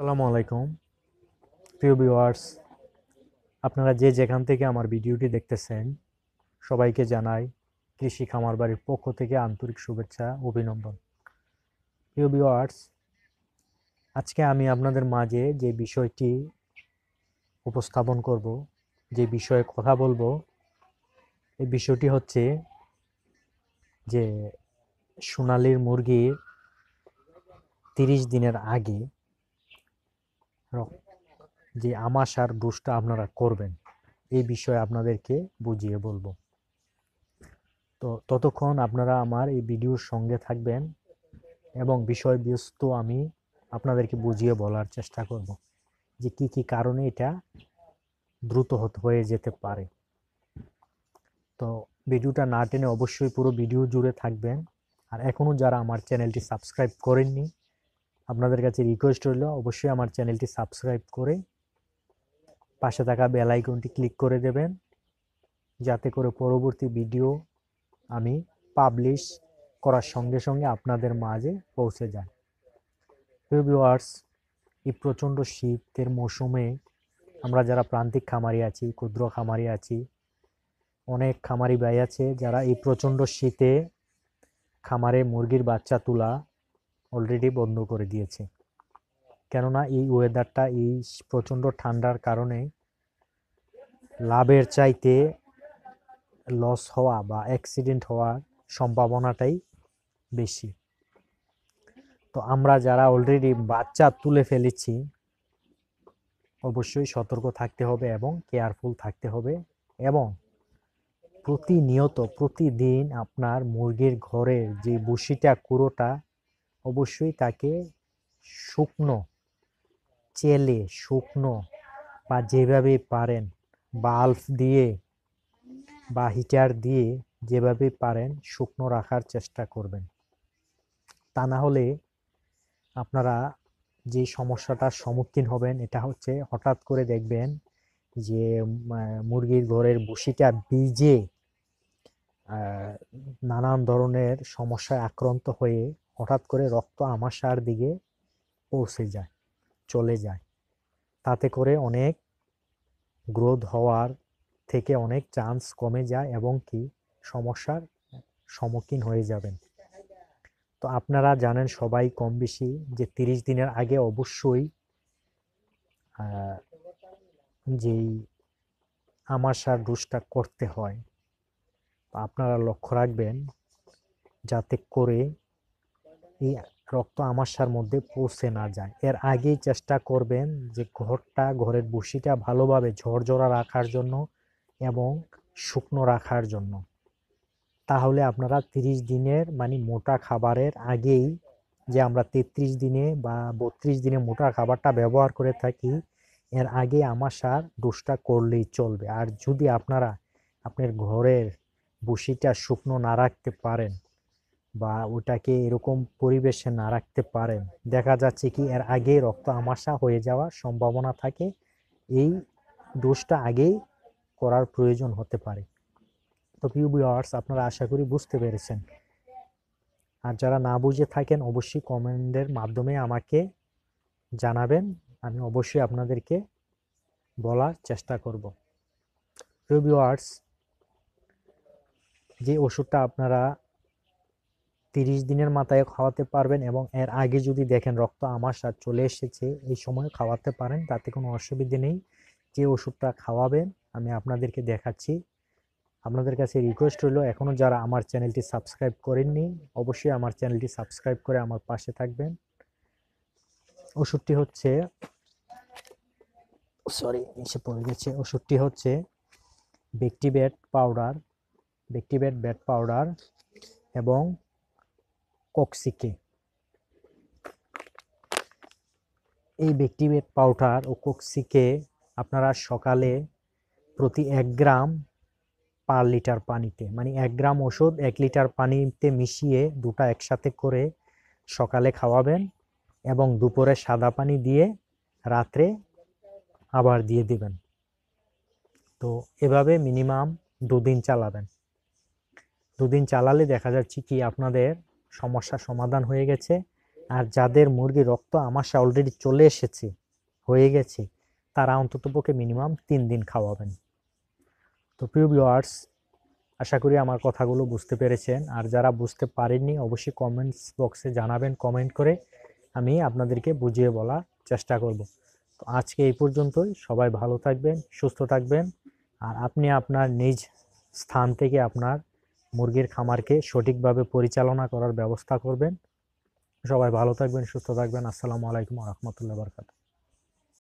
আসসালামু আলাইকুম প্রিয় ভিউয়ার্স, আপনারা যেখান থেকে আমার ভিডিওটি দেখতেছেন সবাইকে জানাই কৃষি খামার বাড়ির পক্ষ থেকে আন্তরিক শুভেচ্ছা অভিনন্দন। প্রিয় ভিউয়ার্স, আজকে আমি আপনাদের মাঝে যে বিষয়টি উপস্থাপন করব, যে বিষয়ে কথা বলবো, এই বিষয়টি হচ্ছে যে সোনালির মুরগির 30 দিনের আগে যে আমাশ আর বুস্টটা আপনারা করবেন এই বিষয়ে আপনাদেরকে বুঝিয়ে বলবো। তো ততক্ষণ আপনারা আমার এই ভিডিওর সঙ্গে থাকবেন এবং বিষয়বস্তু আমি আপনাদেরকে বুঝিয়ে বলার চেষ্টা করব যে কি কি কারণে এটা দ্রুত হয়ে যেতে পারে। তো ভিডিওটা না টেনে অবশ্যই পুরো ভিডিও জুড়ে থাকবেন। আর এখনও যারা আমার চ্যানেলটি সাবস্ক্রাইব করেননি, আপনাদের কাছে রিকোয়েস্ট হইল অবশ্যই আমার চ্যানেলটি সাবস্ক্রাইব করে পাশে থাকা বেল আইকনটি ক্লিক করে দেবেন, যাতে করে পরবর্তী ভিডিও আমি পাবলিশ করার সঙ্গে সঙ্গে আপনাদের মাঝে পৌঁছে যায়। প্রিয় ভিউয়ার্স, এই প্রচণ্ড শীতের মৌসুমে আমরা যারা প্রান্তিক খামারি আছি, ক্ষুদ্র খামারি আছি, অনেক খামারি ভাই আছে যারা এই প্রচণ্ড শীতে খামারে মুরগির বাচ্চা তোলা অলরেডি বন্ধ করে দিয়েছে। কেননা এই ওয়েদারটা, এই প্রচণ্ড ঠান্ডার কারণে লাভের চাইতে লস হওয়া বা অ্যাক্সিডেন্ট হওয়ার সম্ভাবনাটাই বেশি। তো আমরা যারা অলরেডি বাচ্চা তুলে ফেলেছি অবশ্যই সতর্ক থাকতে হবে এবং কেয়ারফুল থাকতে হবে, এবং প্রতিনিয়ত প্রতিদিন আপনার মুরগির ঘরের যে বসিটা কুড়োটা অবশ্যই তাকে শুকনো চেলে শুকনো বা যেভাবে পারেন বাল্ব দিয়ে বা হিটার দিয়ে যেভাবে পারেন শুকনো রাখার চেষ্টা করবেন। তা না হলে আপনারা যে সমস্যাটার সম্মুখীন হবেন এটা হচ্ছে, হঠাৎ করে দেখবেন যে মুরগির ঘরের বসিটা ভিজে নানান ধরনের সমস্যায় আক্রান্ত হয়ে হঠাৎ করে রক্ত আমাশার দিকে পৌঁছে যায়, চলে যায়। তাতে করে অনেক গ্রোথ হওয়ার থেকে অনেক চান্স কমে যায় এবং কি সমস্যার সম্মুখীন হয়ে যাবেন। তো আপনারা জানেন সবাই কম বেশি যে 30 দিনের আগে অবশ্যই যেই আমাশার ডোজটা করতে হয়। তো আপনারা লক্ষ্য রাখবেন যাতে করে এই রক্ত আমাশার মধ্যে পৌঁছে না যায়। এর আগেই চেষ্টা করবেন যে ঘরের বসিটা ভালোভাবে ঝরঝরা রাখার জন্য এবং শুকনো রাখার জন্য। তাহলে আপনারা 30 দিনের মানে মোটা খাবারের আগেই, যে আমরা 33 দিনে বা 32 দিনে মোটা খাবারটা ব্যবহার করে থাকি, এর আগে আমাশার ডোজটা করলেই চলবে। আর যদি আপনার ঘরের বসিটা শুকনো না রাখতে পারেন বা ওটাকে এরকম পরিবেশে না রাখতে পারেন, দেখা যাচ্ছে কি এর আগে রক্ত আমাশা হয়ে যাওয়ার সম্ভাবনা থাকে। এই ডোজটা আগেই করার প্রয়োজন হতে পারে। তো প্রিয় ভিউয়ার্স, আপনারা আশা করি বুঝতে পেরেছেন। আর যারা না বুঝে থাকেন অবশ্যই কমেন্টের মাধ্যমে আমাকে জানাবেন, আমি অবশ্যই আপনাদেরকে বলার চেষ্টা করব। প্রিয় ভিউয়ার্স, যে ওষুধটা আপনারা 30 দিনের মাথায় খাওয়াতে পারবেন এবং এর আগে যদি দেখেন রক্ত আমাশা চলে এসেছে, এই সময় খাওয়াতে পারেন, তাতে কোনো অসুবিধে নেই। যে ওষুধটা খাওয়াবেন আমি আপনাদেরকে দেখাচ্ছি। আপনাদের কাছে রিকোয়েস্ট হলো এখনও যারা আমার চ্যানেলটি সাবস্ক্রাইব করেননি অবশ্যই আমার চ্যানেলটি সাবস্ক্রাইব করে আমার পাশে থাকবেন। ওষুধটি হচ্ছে ওষুধটি হচ্ছে বেক্টিভেট ব্যাট পাউডার এবং কক্সিকে। এই বেক্টিভেট পাউডার ও কক্সিকে আপনারা সকালে প্রতি 1 গ্রাম পার লিটার পানিতে, মানে 1 গ্রাম ওষুধ 1 লিটার পানিতে মিশিয়ে দুটো একসাথে করে সকালে খাওয়াবেন এবং দুপুরে সাদা পানি দিয়ে রাত্রে আবার দিয়ে দেবেন। তো এভাবে মিনিমাম 2 দিন চালাবেন। 2 দিন চালালে দেখা যাচ্ছে কি আপনাদের সমস্যা সমাধান হয়ে গেছে और जादेर मुरगी रक्त आमाशा अलरेडी चले एसेछे होये गेछे तारा अंततोपक्षे मिनिमाम 3 दिन खाওয়াবেন। तो प्रिय ভিউয়ার্স आशा करी आमार कथागुलो बुझते पेरेछेन और जारा बुझते पारेनনি अवश्यई कमेंट्स बक्से जानाबेन, कमेंट करे आमी आपनादेरके बुझिए बोलार चेष्टा करब। तो आजके एई पर्यन्तই, सबाई भालो थाकबेन, सुस्थ थाकबेन और आपनि आपनार निज स्थान थेके आपनार मुरगिर खामारके সঠিকভাবে পরিচালনা করার ব্যবস্থা করবেন। সবাই ভালো থাকবেন, সুস্থ থাকবেন। আসসালামু আলাইকুম ওয়া রাহমাতুল্লাহি ওয়া বারাকাতুহু।